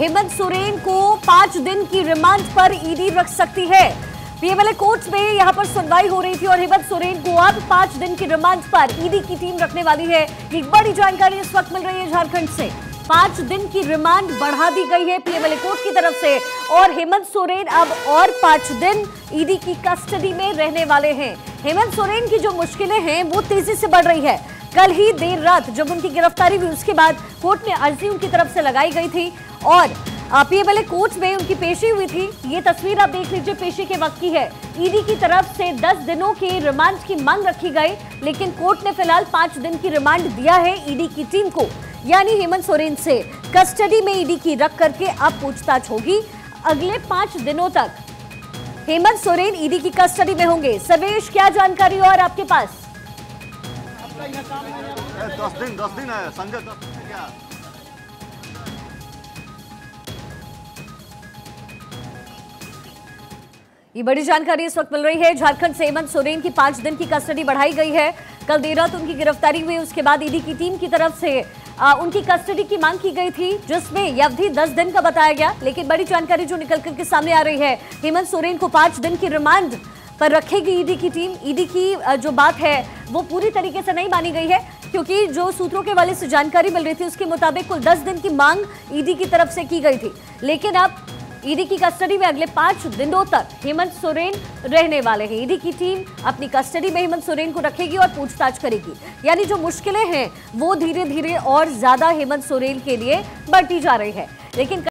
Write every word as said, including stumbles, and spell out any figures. हेमंत सोरेन को पांच दिन की रिमांड पर ईडी रख सकती है। पीएमएलए कोर्ट में यहां पर सुनवाई हो रही थी और हेमंत सोरेन को अब पांच दिन की रिमांड पर ईडी की टीम रखने वाली है। एक बड़ी जानकारी इस वक्त मिल रही है झारखंड से, पांच दिन की रिमांड बढ़ा दी गई है पीएमएलए कोर्ट की तरफ से और हेमंत सोरेन अब और पांच दिन ईडी की कस्टडी में रहने वाले हैं। हेमंत सोरेन की जो मुश्किलें हैं वो तेजी से बढ़ रही है। कल ही देर रात जब उनकी गिरफ्तारी हुई उसके बाद कोर्ट में अर्जी उनकी तरफ से लगाई गई थी और पीएमएलए कोर्ट में उनकी पेशी हुई थी। ये तस्वीर आप देख लीजिए पेशी के वक्त की है। ईडी की तरफ से दस दिनों की रिमांड की मांग रखी गई लेकिन कोर्ट ने फिलहाल पांच दिन की रिमांड दिया है ईडी की टीम को, यानी हेमंत सोरेन से कस्टडी में ईडी की रख करके अब पूछताछ होगी। अगले पांच दिनों तक हेमंत सोरेन ईडी की कस्टडी में होंगे। सर्वेश, क्या जानकारी और आपके पास? दस दिन दस दिन है संजय, दस दिन क्या? ये बड़ी जानकारी इस वक्त मिल रही है झारखंड से। हेमंत सोरेन की पांच दिन की कस्टडी बढ़ाई गई है। कल देर रात उनकी गिरफ्तारी हुई उसके बाद ईडी की टीम की तरफ से आ, उनकी कस्टडी की मांग की गई थी जिसमें यह अवधि दस दिन का बताया गया। लेकिन बड़ी जानकारी जो निकल करके सामने आ रही है, हेमंत सोरेन को पांच दिन की रिमांड पर रखेगी ईडी की टीम। ईडी की जो बात है वो पूरी तरीके से नहीं मानी गई है क्योंकि जो सूत्रों के वाले से जानकारी मिल रही थी उसके मुताबिक कुल दस दिन की मांग ईडी की तरफ से की गई थी। लेकिन अब ईडी की कस्टडी में अगले पांच दिनों तक हेमंत सोरेन रहने वाले हैं। ईडी की टीम अपनी कस्टडी में हेमंत सोरेन को रखेगी और पूछताछ करेगी, यानी जो मुश्किलें हैं वो धीरे धीरे और ज्यादा हेमंत सोरेन के लिए बढ़ती जा रही है। लेकिन